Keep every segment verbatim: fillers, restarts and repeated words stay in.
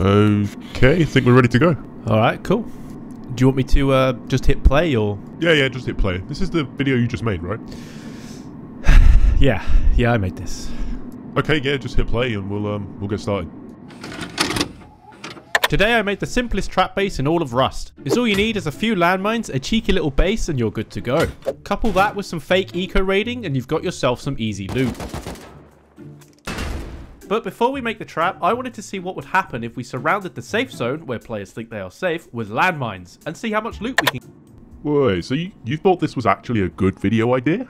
Okay, I think we're ready to go. Alright, cool. Do you want me to uh, just hit play or...? Yeah, yeah, just hit play. This is the video you just made, right? yeah, yeah, I made this. Okay, yeah, just hit play and we'll, um, we'll get started. Today I made the simplest trap base in all of Rust. It's all you need is a few landmines, a cheeky little base, and you're good to go. Couple that with some fake eco raiding and you've got yourself some easy loot. But before we make the trap, I wanted to see what would happen if we surrounded the safe zone, where players think they are safe, with landmines, and see how much loot we can... Wait, so you, you thought this was actually a good video idea?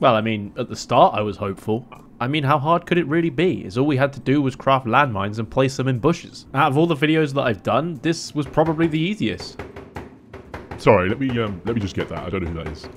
Well, I mean, at the start I was hopeful. I mean, how hard could it really be, as all we had to do was craft landmines and place them in bushes. Out of all the videos that I've done, this was probably the easiest. Sorry, let me um, let me just get that. I don't know who that is.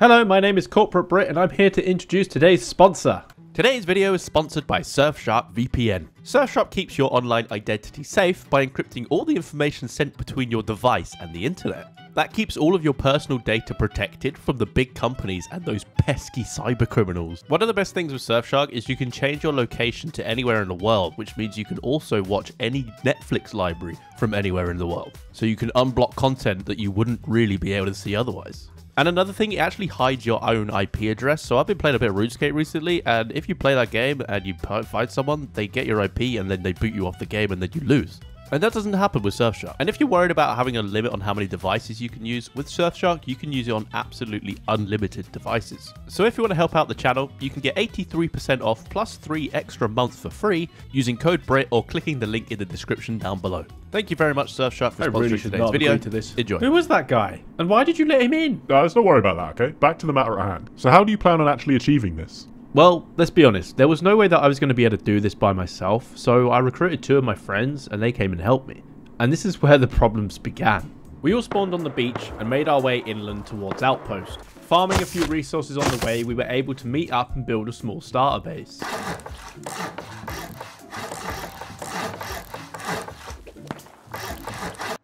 Hello, my name is CorporateBrit, and I'm here to introduce today's sponsor. Today's video is sponsored by Surfshark V P N. Surfshark keeps your online identity safe by encrypting all the information sent between your device and the internet. That keeps all of your personal data protected from the big companies and those pesky cyber criminals. One of the best things with Surfshark is you can change your location to anywhere in the world, which means you can also watch any Netflix library from anywhere in the world. So you can unblock content that you wouldn't really be able to see otherwise. And another thing, it actually hides your own I P address. So I've been playing a bit of Runescape recently, and if you play that game and you find someone, they get your I P and then they boot you off the game and then you lose. And that doesn't happen with Surfshark. And if you're worried about having a limit on how many devices you can use, with Surfshark, you can use it on absolutely unlimited devices. So if you want to help out the channel, you can get eighty-three percent off plus three extra months for free using code BRIT or clicking the link in the description down below. Thank you very much, Surfshark, for sponsoring really today's video. To this. Enjoy. Who was that guy? And why did you let him in? No, let's not worry about that, okay? Back to the matter at hand. So how do you plan on actually achieving this? Well, let's be honest, there was no way that I was going to be able to do this by myself, so I recruited two of my friends and they came and helped me. And this is where the problems began. We all spawned on the beach and made our way inland towards Outpost. Farming a few resources on the way, we were able to meet up and build a small starter base.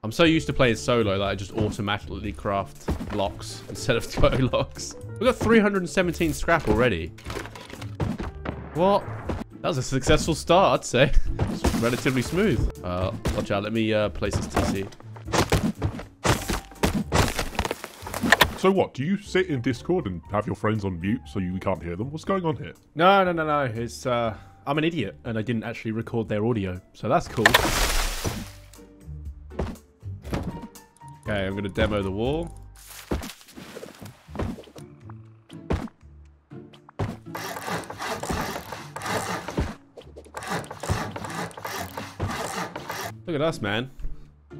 I'm so used to playing solo that I just automatically craft blocks instead of throw locks. We've got three hundred seventeen scrap already. What? That was a successful start, I'd say. It's relatively smooth. Uh, watch out, let me uh, place this T C. So what, do you sit in Discord and have your friends on mute so you can't hear them? What's going on here? No, no, no, no. It's, uh, I'm an idiot and I didn't actually record their audio, so that's cool. Okay, I'm going to demo the wall. Look at us, man.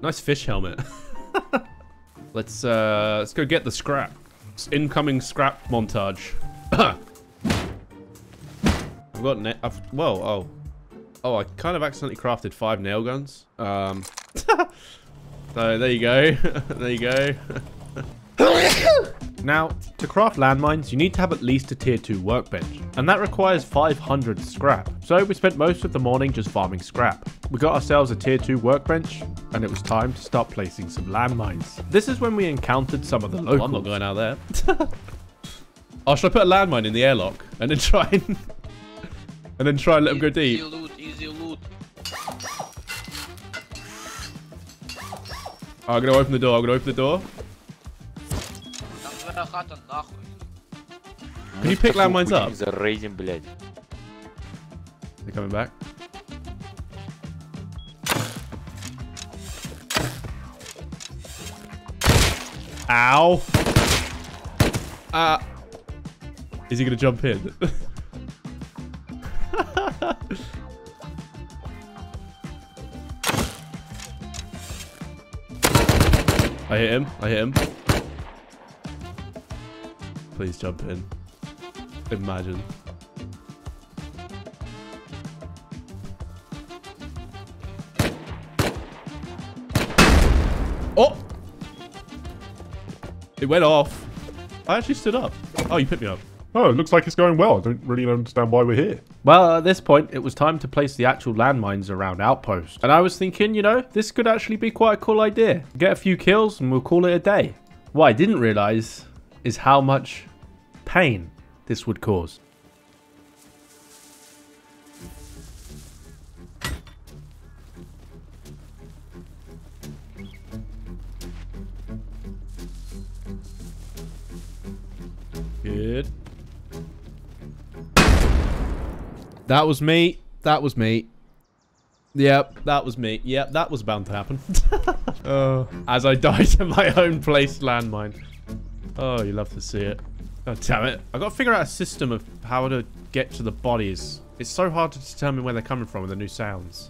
Nice fish helmet. let's uh, let's go get the scrap. It's incoming scrap montage. I've got net. I've, whoa, oh, oh! I kind of accidentally crafted five nail guns. Um. So there you go. there you go. Now, to craft landmines, you need to have at least a tier two workbench, and that requires five hundred scrap. So we spent most of the morning just farming scrap. We got ourselves a tier two workbench, and it was time to start placing some landmines. This is when we encountered some of the locals. Oh, I'm not going out there. Oh, should I put a landmine in the airlock, and then try and, and, then try and let them go deep? Easy loot, easy loot. Oh, I'm going to open the door, I'm going to open the door. Can you pick landmines up? They're coming back. Ow! Uh, is he gonna jump in? I hit him, I hit him. Please jump in. Imagine. Oh! It went off. I actually stood up. Oh, you picked me up. Oh, it looks like it's going well. I don't really understand why we're here. Well, at this point, it was time to place the actual landmines around Outpost. And I was thinking, you know, this could actually be quite a cool idea. Get a few kills and we'll call it a day. What I didn't realize is how much pain this would cause. Good. That was me. That was me. Yep, that was me. Yep, that was bound to happen. Oh, as I died to my own placed landmine. Oh, you love to see it. God damn it. I've got to figure out a system of how to get to the bodies. It's so hard to determine where they're coming from with the new sounds.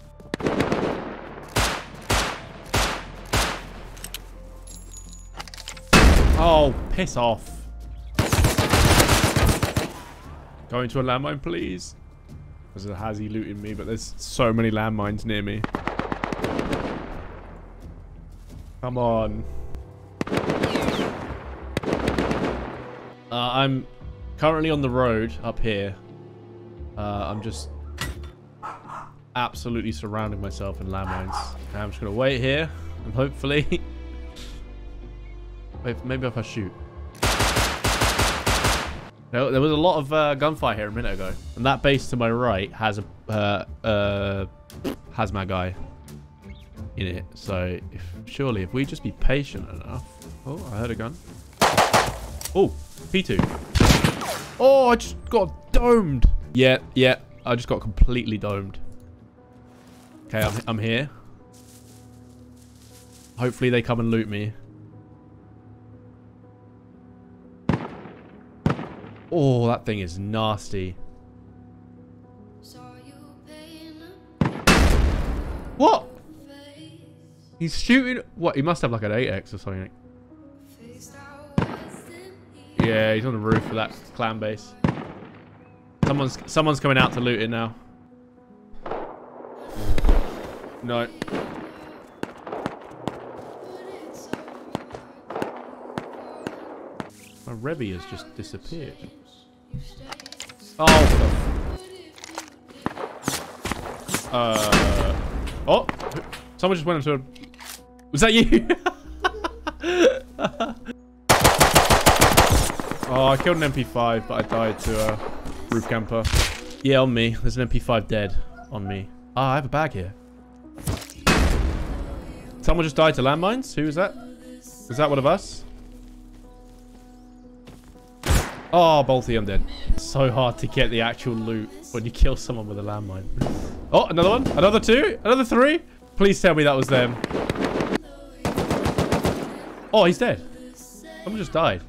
Oh, piss off. Go into a landmine, please. There's a Hazzy looting me, but there's so many landmines near me. Come on. Uh, I'm currently on the road up here. Uh, I'm just absolutely surrounding myself in landmines. And I'm just going to wait here and hopefully... Wait, maybe if I shoot. There, there was a lot of uh, gunfire here a minute ago. And that base to my right has a uh, uh, hazmat guy in it. So if, surely if we just be patient enough... Oh, I heard a gun. Oh, P two. Oh, I just got domed. Yeah, yeah. I just got completely domed. Okay, I'm, I'm here. Hopefully they come and loot me. Oh, that thing is nasty. What? He's shooting... What? He must have like an eight X or something. Yeah, he's on the roof of that clan base. Someone's someone's coming out to loot it now. No. My Rebby has just disappeared. Oh. Uh. Oh. Someone just went into a... Was that you? Oh, I killed an M P five, but I died to a roof camper. Yeah, on me. There's an M P five dead on me. Ah, oh, I have a bag here. Someone just died to landmines? Who is that? Is that one of us? Oh, Bolty, I'm dead. It's so hard to get the actual loot when you kill someone with a landmine. Oh, another one. Another two. Another three. Please tell me that was them. Oh, he's dead. Someone just died.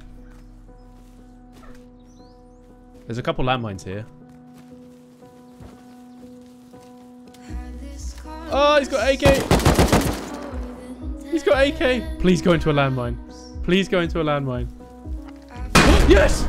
There's a couple landmines here. Oh, he's got A K. He's got A K. Please go into a landmine. Please go into a landmine. Yes!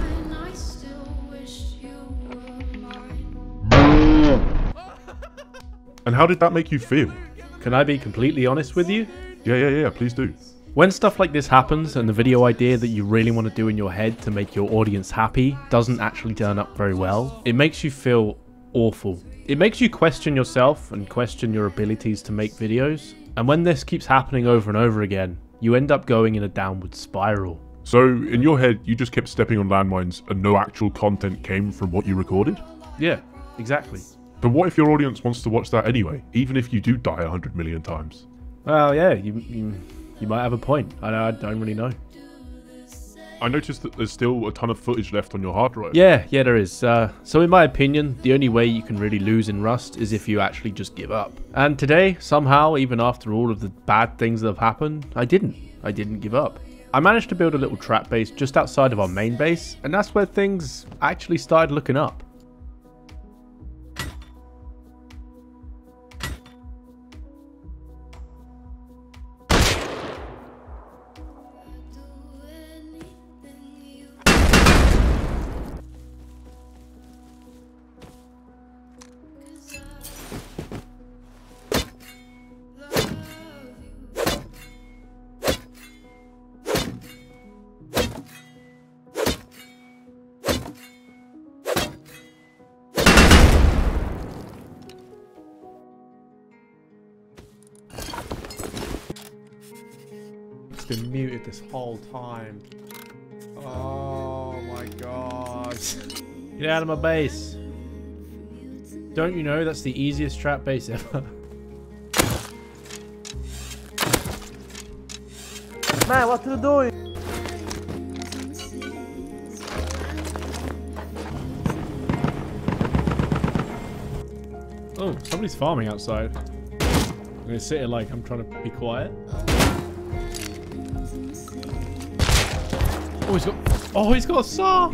And how did that make you feel? Can I be completely honest with you? Yeah, yeah, yeah, please do. When stuff like this happens and the video idea that you really want to do in your head to make your audience happy doesn't actually turn up very well, it makes you feel awful. It makes you question yourself and question your abilities to make videos. And when this keeps happening over and over again, you end up going in a downward spiral. So in your head, you just kept stepping on landmines and no actual content came from what you recorded? Yeah, exactly. But what if your audience wants to watch that anyway, even if you do die a hundred million times? Well, yeah, you, you you might have a point. I, I don't really know. I noticed that there's still a ton of footage left on your hard drive. Yeah, yeah, there is. Uh, so in my opinion, the only way you can really lose in Rust is if you actually just give up. And today, somehow, even after all of the bad things that have happened, I didn't. I didn't give up. I managed to build a little trap base just outside of our main base, and that's where things actually started looking up. Been muted this whole time. Oh my god. Get out of my base. Don't you know that's the easiest trap base ever? Man, what are you doing? Oh, somebody's farming outside. I'm gonna sit here like I'm trying to be quiet. Oh, he's got. Oh, he's got a saw.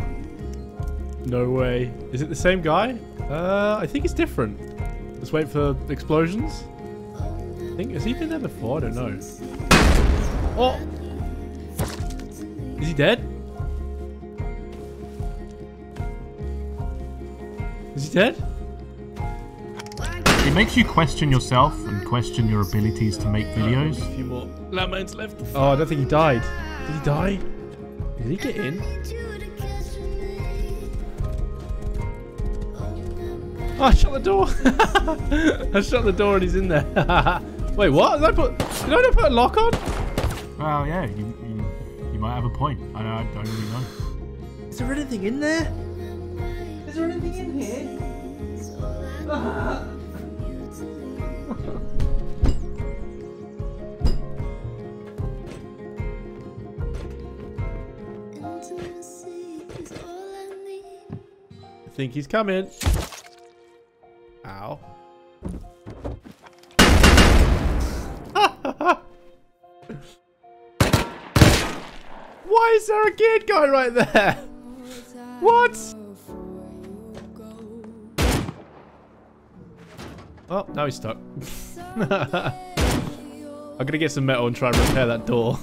No way. Is it the same guy? Uh, I think it's different. Let's wait for explosions. I think has he been there before? I don't know. Oh, is he dead? Is he dead? It makes you question yourself and question your abilities to make videos. Uh, a few more landmines left. Oh, I don't think he died. Did he die? Did he get in? Oh, I shut the door. I shut the door and he's in there. Wait, what? Did I put? Did I not put a lock on? Well, yeah, you, you, you might have a point. I don't, I don't really know. Is there anything in there? Is there anything in here? Ah. I think he's coming. Ow. Why is there a geared guy right there? What? Oh, now he's stuck. I'm gonna get some metal and try and repair that door.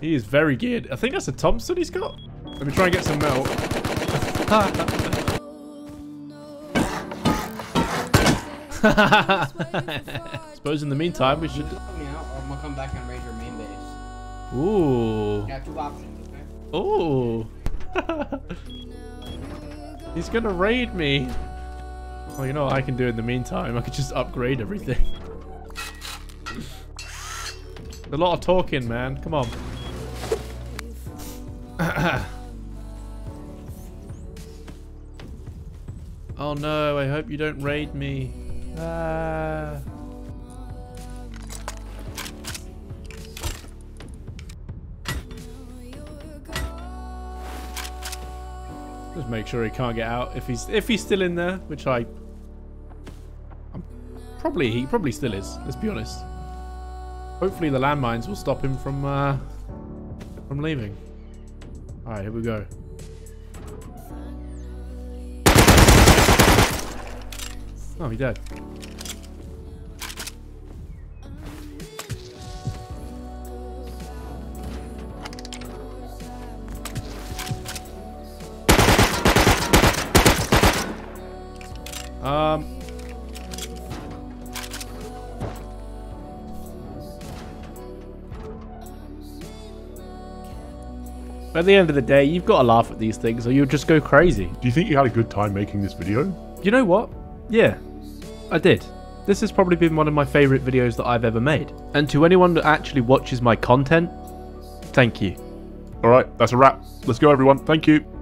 He is very geared. I think that's a Thompson he's got. Let me try and get some metal. Suppose in the meantime we should. Me out, or I'm gonna come back and raid your main base. Ooh. You have two options, okay? Ooh. He's gonna raid me. Well, you know what I can do in the meantime? I could just upgrade everything. A lot of talking, man. Come on. Oh no, I hope you don't raid me. Uh... Just make sure he can't get out if he's if he's still in there, which I I'm probably he probably still is, let's be honest. Hopefully the landmines will stop him from uh from leaving. Alright, here we go. Oh, he died. Um. At the end of the day, you've got to laugh at these things or you'll just go crazy. Do you think you had a good time making this video? You know what? Yeah. I did. This has probably been one of my favourite videos that I've ever made. And to anyone that actually watches my content, thank you. Alright, that's a wrap. Let's go everyone. Thank you.